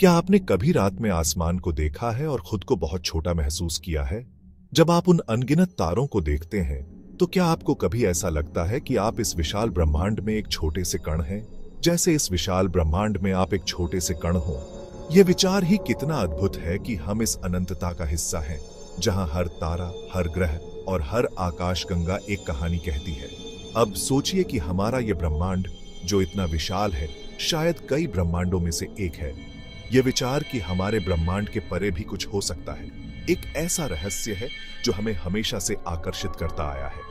क्या आपने कभी रात में आसमान को देखा है और खुद को बहुत छोटा महसूस किया है? जब आप उन अनगिनत तारों को देखते हैं तो क्या आपको कभी ऐसा लगता है कि आप इस विशाल ब्रह्मांड में एक छोटे से कण हैं, जैसे इस विशाल ब्रह्मांड में आप एक छोटे से कण हो? ये विचार ही कितना अद्भुत है कि हम इस अनंतता का हिस्सा हैं, जहां हर तारा, हर ग्रह और हर आकाशगंगा एक कहानी कहती है। अब सोचिए कि हमारा ये ब्रह्मांड, जो इतना विशाल है, शायद कई ब्रह्मांडों में से एक है। ये विचार कि हमारे ब्रह्मांड के परे भी कुछ हो सकता है, एक ऐसा रहस्य है जो हमें हमेशा से आकर्षित करता आया है।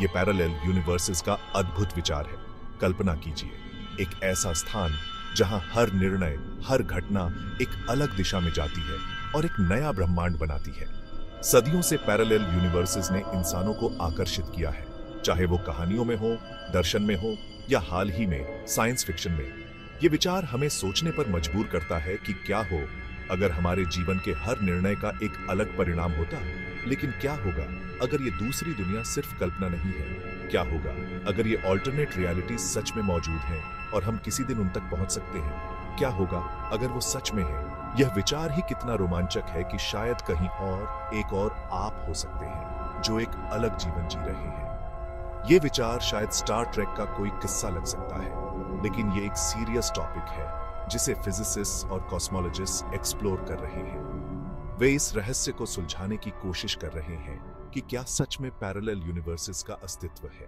ये पैरेलल यूनिवर्सेस का अद्भुत विचार है। कल्पना कीजिए, एक ऐसा स्थान जहां हर निर्णय, हर घटना एक अलग दिशा में जाती है और एक नया ब्रह्मांड बनाती है। सदियों से पैरेलल यूनिवर्सेस ने इंसानों को आकर्षित किया है, चाहे वो कहानियों में हो, दर्शन में हो या हाल ही में साइंस फिक्शन में। ये विचार हमें सोचने पर मजबूर करता है कि क्या हो अगर हमारे जीवन के हर निर्णय का एक अलग परिणाम होता। लेकिन क्या होगा अगर ये दूसरी दुनिया सिर्फ कल्पना नहीं है? क्या होगा अगर ये ऑल्टरनेट रियलिटी सच में मौजूद है और हम किसी दिन उन तक पहुंच सकते हैं? क्या होगा अगर वो सच में है? यह विचार ही कितना रोमांचक है कि शायद कहीं और एक और आप हो सकते हैं जो एक अलग जीवन जी रहे हैं। यह विचार शायद स्टार ट्रेक का कोई किस्सा लग सकता है, लेकिन यह एक सीरियस टॉपिक है जिसे फिजिसिस्ट और कॉस्मोलॉजिस्ट एक्सप्लोर कर रहे हैं। वे इस रहस्य को सुलझाने की कोशिश कर रहे हैं कि क्या सच में पैरेलल यूनिवर्सेस का अस्तित्व है।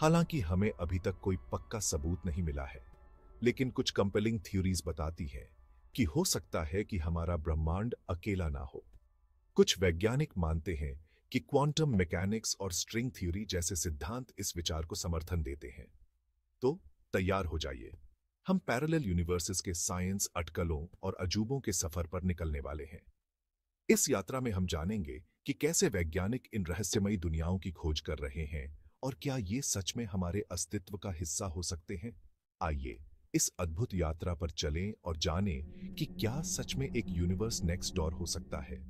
हालांकि हमें अभी तक कोई पक्का सबूत नहीं मिला है, लेकिन कुछ कंपेलिंग थ्योरीज बताती है कि हो सकता है कि हमारा ब्रह्मांड अकेला ना हो। कुछ वैज्ञानिक मानते हैं कि क्वांटम मैकेनिक्स और स्ट्रिंग थ्योरी जैसे सिद्धांत इस विचार को समर्थन देते हैं। तो तैयार हो जाइए, हम पैरेलल यूनिवर्सेस के साइंस, अटकलों और अजूबों के सफर पर निकलने वाले हैं। इस यात्रा में हम जानेंगे कि कैसे वैज्ञानिक इन रहस्यमयी दुनियाओं की खोज कर रहे हैं और क्या ये सच में हमारे अस्तित्व का हिस्सा हो सकते हैं। आइए इस अद्भुत यात्रा पर चलें और जानें कि क्या सच में एक यूनिवर्स नेक्स्ट डोर हो सकता है।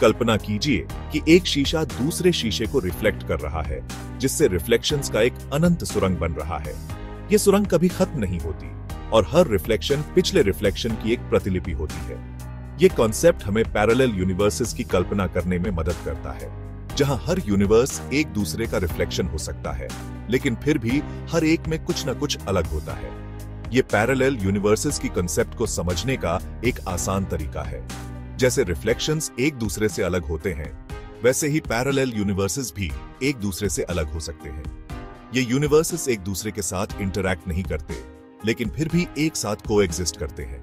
कल्पना कीजिए कि एक शीशा दूसरे शीशे को रिफ्लेक्ट कर रहा है, जिससे रिफ्लेक्शंस का एक अनंत सुरंग बन रहा है। ये सुरंग कभी खत्म नहीं होती और हर रिफ्लेक्शन पिछले रिफ्लेक्शन की एक प्रतिलिपि होती है। ये कॉन्सेप्ट हमें पैरेलल यूनिवर्सेस की कल्पना करने में मदद करता है, जहां हर यूनिवर्स एक दूसरे का रिफ्लेक्शन हो सकता है, लेकिन फिर भी हर एक में कुछ ना कुछ अलग होता है। ये पैरेलल यूनिवर्सेस की कॉन्सेप्ट को समझने का एक आसान तरीका है। जैसे रिफ्लेक्शंस एक दूसरे से अलग होते हैं, वैसे ही पैरेलल यूनिवर्सेस भी एक दूसरे से अलग हो सकते हैं। ये यूनिवर्सेस एक दूसरे के साथ इंटरैक्ट नहीं करते, लेकिन फिर भी एक साथ कोएग्जिस्ट करते हैं।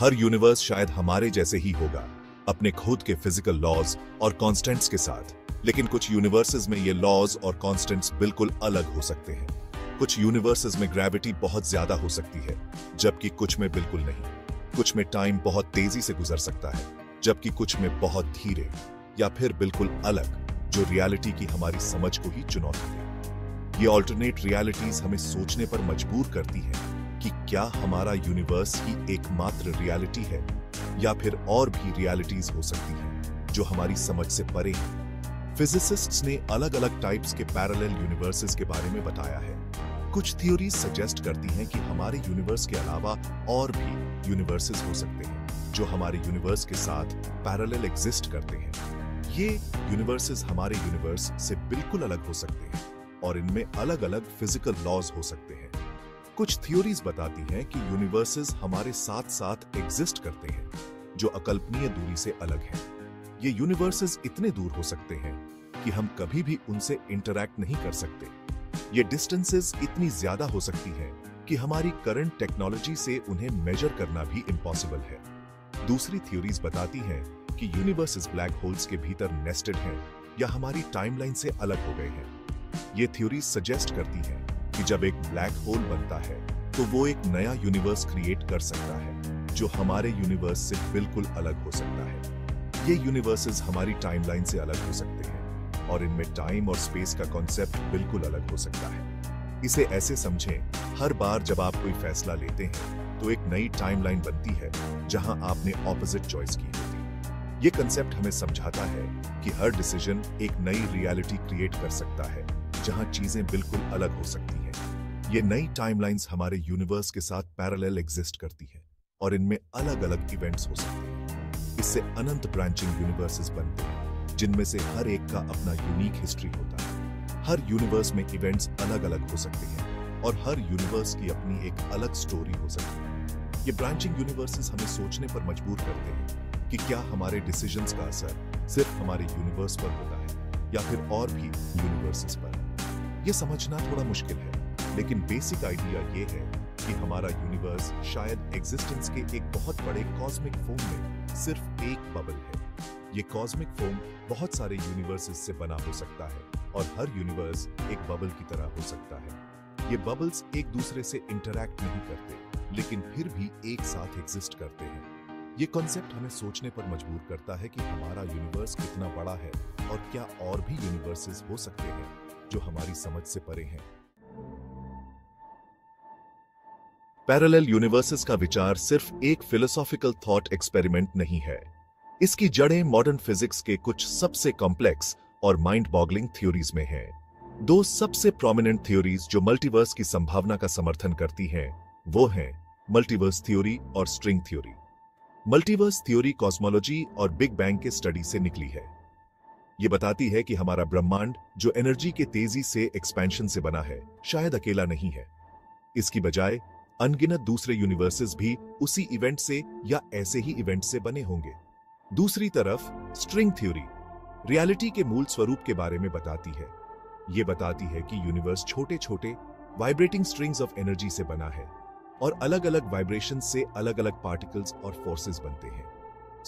हर यूनिवर्स शायद हमारे जैसे ही होगा, अपने खुद के फिजिकल लॉज और कॉन्स्टेंट्स के साथ, लेकिन कुछ यूनिवर्सेस में ये लॉज और कॉन्स्टेंट्स बिल्कुल अलग हो सकते हैं। कुछ यूनिवर्सेस में ग्रेविटी बहुत ज्यादा हो सकती है, जबकि कुछ में बिल्कुल नहीं। कुछ में टाइम बहुत तेजी से गुजर सकता है, जबकि कुछ में बहुत धीरे या फिर बिल्कुल अलग, जो रियलिटी की हमारी समझ को ही चुनौती है। ये ऑल्टरनेट रियलिटीज हमें सोचने पर मजबूर करती है कि क्या हमारा यूनिवर्स ही एकमात्र रियलिटी है या फिर और भी रियलिटीज हो सकती हैं जो हमारी समझ से परे हैं। फिजिसिस्ट्स ने अलग अलग टाइप्स के पैरेलल यूनिवर्सेस के बारे में बताया है। कुछ थ्योरीज सजेस्ट करती हैं कि हमारे यूनिवर्स के अलावा और भी यूनिवर्सेस हो सकते हैं जो हमारे यूनिवर्स के साथ पैरेलल एग्जिस्ट करते हैं। ये यूनिवर्सेस हमारे यूनिवर्स से बिल्कुल अलग हो सकते हैं और इनमें अलग अलग फिजिकल लॉज हो सकते हैं। कुछ थ्योरीज बताती हैं कि यूनिवर्सेस हमारे साथ साथ एग्जिस्ट करते हैं, जो अकल्पनीय दूरी से अलग हैं। ये यूनिवर्सेस इतने दूर हो सकते हैं कि हम कभी भी उनसे इंटरैक्ट नहीं कर सकते। ये डिस्टेंसेस इतनी ज्यादा हो सकती हैं कि हमारी करंट टेक्नोलॉजी से उन्हें मेजर करना भी इम्पॉसिबल है। दूसरी थ्योरीज बताती हैं कि यूनिवर्सेस ब्लैक होल्स के भीतर नेस्टेड हैं या हमारी टाइमलाइन से अलग हो गए हैं। ये थ्योरीज सजेस्ट करती हैं कि जब एक ब्लैक होल बनता है तो वो एक नया यूनिवर्स क्रिएट कर सकता है, जो हमारे यूनिवर्स से बिल्कुल अलग हो सकता है। ये यूनिवर्सेस हमारी टाइमलाइन से अलग हो सकते हैं और इनमें टाइम और स्पेस का कॉन्सेप्ट बिल्कुल अलग हो सकता है। इसे ऐसे समझें, हर बार जब आप कोई फैसला लेते हैं तो एक नई टाइमलाइन बनती है जहां आपने ऑपोजिट चॉइस की होती है। ये कॉन्सेप्ट हमें समझाता है कि हर डिसीजन एक नई रियलिटी क्रिएट कर सकता है, जहां चीजें बिल्कुल अलग हो सकती हैं। ये नई टाइमलाइंस हमारे यूनिवर्स के साथ पैरेलल एग्जिस्ट करती हैं और इनमें अलग अलग इवेंट्स हो सकते हैं। इससे अनंत ब्रांचिंग यूनिवर्सेस बनते हैं, जिनमें से हर एक का अपना यूनिक हिस्ट्री होता है। हर यूनिवर्स में इवेंट्स अलग अलग हो सकते हैं और हर यूनिवर्स की अपनी एक अलग स्टोरी हो सकती है। ये ब्रांचिंग यूनिवर्सेस हमें सोचने पर मजबूर करते हैं कि क्या हमारे डिसीजंस का असर सिर्फ हमारे यूनिवर्स पर होता है या फिर और भी यूनिवर्सेस पर। यह समझना थोड़ा मुश्किल है, लेकिन बेसिक आइडिया ये है कि हमारा यूनिवर्स शायद एग्जिस्टेंस के एक बहुत बड़े कॉस्मिक फोम में सिर्फ एक बबल है। ये कॉस्मिक फोम बहुत सारे यूनिवर्सेस से बना हो सकता है और हर यूनिवर्स एक बबल की तरह हो सकता है। ये बबल्स एक दूसरे से इंटरैक्ट नहीं करते, लेकिन फिर भी एक साथ एग्जिस्ट करते हैं। ये कॉन्सेप्ट हमें सोचने पर मजबूर करता है कि हमारा यूनिवर्स कितना बड़ा है और क्या और भी यूनिवर्सेस हो सकते हैं जो हमारी समझ से परे हैं। पैरेलल यूनिवर्सेस का विचार सिर्फ एक फिलोसॉफिकल थॉट एक्सपेरिमेंट नहीं है। इसकी जड़ें मॉडर्न फिजिक्स के कुछ सबसे कॉम्प्लेक्स और माइंड बॉगलिंग थ्योरीज में हैं। दो सबसे प्रोमिनेंट थ्योरीज जो मल्टीवर्स की संभावना का समर्थन करती हैं, वो हैं मल्टीवर्स थ्योरी और string theory. Multiverse theory cosmology और बिग बैंग के स्टडी से निकली है। ये बताती है कि हमारा ब्रह्मांड, जो एनर्जी के तेजी से एक्सपेंशन से बना है, शायद अकेला नहीं है। इसकी बजाय अनगिनत दूसरे यूनिवर्सेस भी उसी इवेंट से या ऐसे ही इवेंट से बने होंगे। दूसरी तरफ स्ट्रिंग थ्योरी रियलिटी के मूल स्वरूप के बारे में बताती है। ये बताती है कि यूनिवर्स छोटे छोटे वाइब्रेटिंग स्ट्रिंग्स ऑफ एनर्जी से बना है और अलग अलग वाइब्रेशन से अलग अलग पार्टिकल्स और फोर्सेस बनते हैं।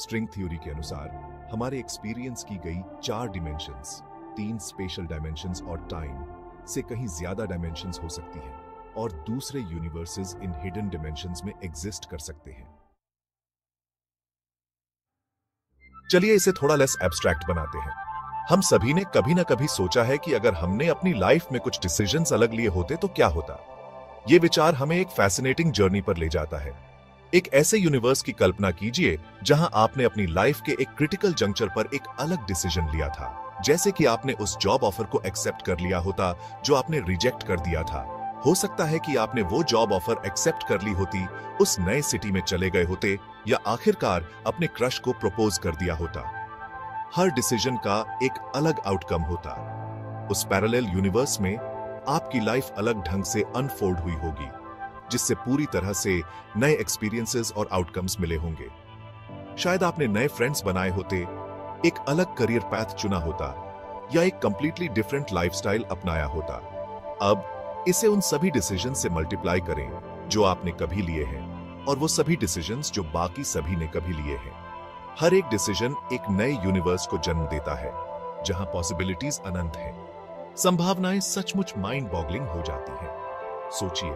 स्ट्रिंग थ्योरी के अनुसार हमारे एक्सपीरियंस की गई 4 डायमेंशंस, 3 स्पेशल डायमेंशंस और टाइम से कहीं ज्यादा डायमेंशंस हो सकती हैं और दूसरे यूनिवर्सेस इन हिडन डायमेंशंस में एग्जिस्ट कर सकते हैं। चलिए इसे थोड़ा लेस एब्स्ट्रैक्ट बनाते हैं। हम सभी ने कभी ना कभी सोचा है कि अगर हमने अपनी लाइफ में कुछ डिसीजंस अलग लिए होते तो क्या होता। यह विचार हमें एक फैसिनेटिंग जर्नी पर ले जाता है। एक ऐसे यूनिवर्स की कल्पना कीजिए जहां आपने अपनी लाइफ के एक क्रिटिकल जंक्चर पर एक अलग डिसीजन लिया था, जैसे कि आपने उस जॉब ऑफर को एक्सेप्ट कर लिया होता जो आपने रिजेक्ट कर दिया था। हो सकता है कि आपने वो जॉब ऑफर एक्सेप्ट कर ली होती, उस नए सिटी में चले गए होते या आखिरकार अपने क्रश को प्रपोज कर दिया होता। हर डिसीजन का एक अलग आउटकम होता। उस पैरेलल यूनिवर्स में आपकी लाइफ अलग ढंग से अनफोल्ड हुई होगी, जिससे पूरी तरह से नए एक्सपीरियंसेस और आउटकम्स मिले होंगे। शायद आपने नए फ्रेंड्स बनाए होते, एक अलग करियर पैथ चुना होता या एक कंप्लीटली डिफरेंट लाइफस्टाइल अपनाया होता। अब इसे उन सभी डिसीजन से मल्टीप्लाई करें जो आपने कभी लिए हैं और वो सभी डिसीजन जो बाकी सभी ने कभी लिए हैं। हर एक डिसीजन एक नए यूनिवर्स को जन्म देता है जहां पॉसिबिलिटीज अनंत हैं। संभावनाएं सचमुच माइंड बॉगलिंग हो जाती हैं। सोचिए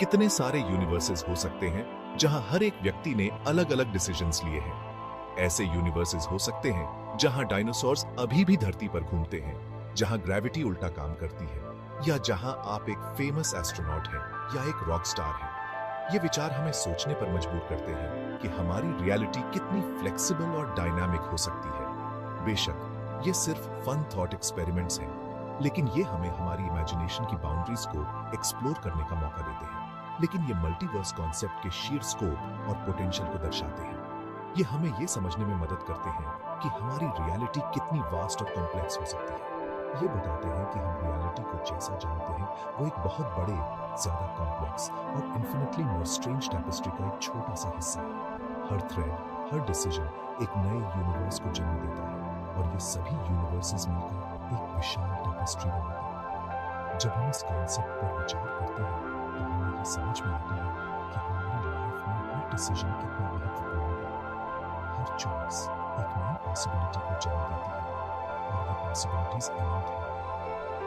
कितने सारे यूनिवर्सेस हो सकते हैं जहां हर एक व्यक्ति ने अलग अलग डिसीजन लिए हैं। ऐसे यूनिवर्सेस हो सकते हैं जहां डायनासोर्स अभी भी धरती पर घूमते हैं, जहां ग्रेविटी उल्टा काम करती है, या जहां आप एक फेमस एस्ट्रोनॉट हैं या एक रॉक स्टार हैं। ये विचार हमें सोचने पर मजबूर करते हैं कि हमारी रियलिटी कितनी फ्लेक्सिबल और डायनामिक हो सकती है। बेशक ये सिर्फ फन थॉट एक्सपेरिमेंट्स हैं, लेकिन ये हमें हमारी इमेजिनेशन की बाउंड्रीज को एक्सप्लोर करने का मौका देते हैं। लेकिन ये मल्टीवर्स कॉन्सेप्ट के शीयर स्कोप और पोटेंशियल को दर्शाते हैं। ये हमें ये समझने में मदद करते हैं कि हमारी रियलिटी कितनी वास्ट और कॉम्प्लेक्स हो सकती है। ये बताते हैं कि हम रियलिटी को जैसा जानते हैं वो एक बहुत बड़े, ज्यादा कॉम्प्लेक्स और इन्फिनिटली मोर स्ट्रेंज टैपेस्ट्री का एक छोटा सा हिस्सा है। हर थ्रेड, हर डिसीजन एक नए यूनिवर्स को जन्म देता है और ये सभी यूनिवर्सेस मिलकर एक विशाल टैपेस्ट्री बनाते हैं। जब हम इस कॉन्सेप्ट पर विचार करते हैं तो हमें ये समझ में आता है कि हमारी लाइफ में हर डिसीजन कितना महत्वपूर्ण है। हर चॉइस एक नई पॉसिबिलिटी को जन्म देती है और ये पॉसिबिलिटीज अनंत हैं।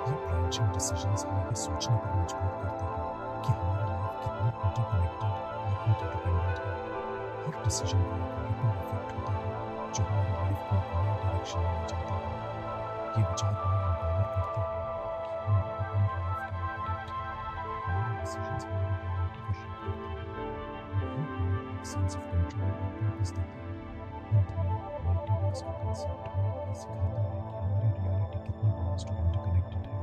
ये ब्रांचिंग डिसीजंस हमें सोचने पर मजबूर करते हैं कि हमारी लाइफ कितनी इंटरकनेक्टेड और इंटरडिपेंडेंट है। हर डिसीजन का एक रिपल इफेक्ट होता है जो हमारी लाइफ को एक नए डायरेक्शन में ले जाता है। ये विचार हमें एम्पावर करते हैं कि हम अपनी लाइफ के लिए प्रोडक्ट हैं। हमारे डिसीजंस हमारी रियलिटी को शेप करते हैं और ये हमें एक सेंस ऑफ कंट्रोल और पर्पस देते हैं। अंत में मल्टीवर्स का कॉन्सेप्ट हमें ये सिखाता है कितनी वास्ट और इंटरकनेक्टेड है।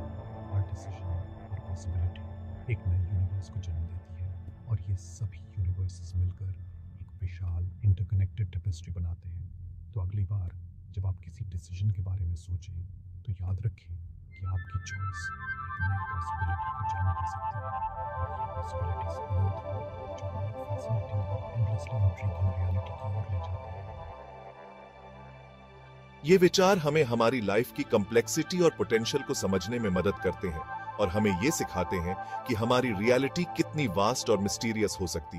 हर डिसीजन, हर पॉसिबिलिटी एक नए यूनिवर्स को जन्म देती है और ये सभी यूनिवर्सेस मिलकर एक विशाल इंटरकनेक्टेड टेपेस्ट्री बनाते हैं। तो अगली बार जब आप किसी डिसीजन के बारे में सोचें तो याद रखें कि आपकी चॉइस एक नई पॉसिबिलिटी को जन्म दे सकती है और ये पॉसिबिलिटीज अनंत हैं जो हमें फैसिनेटिंग और एंडलेसली इंट्रिगिंग रियलिटी की ओर ले जाते हैं। ये विचार हमें हमारी लाइफ की कॉम्प्लेक्सिटी और पोटेंशियल को समझने में मदद करते हैं और हमें ये सिखाते हैं कि हमारी रियलिटी कितनी वास्ट और मिस्टीरियस हो सकती है।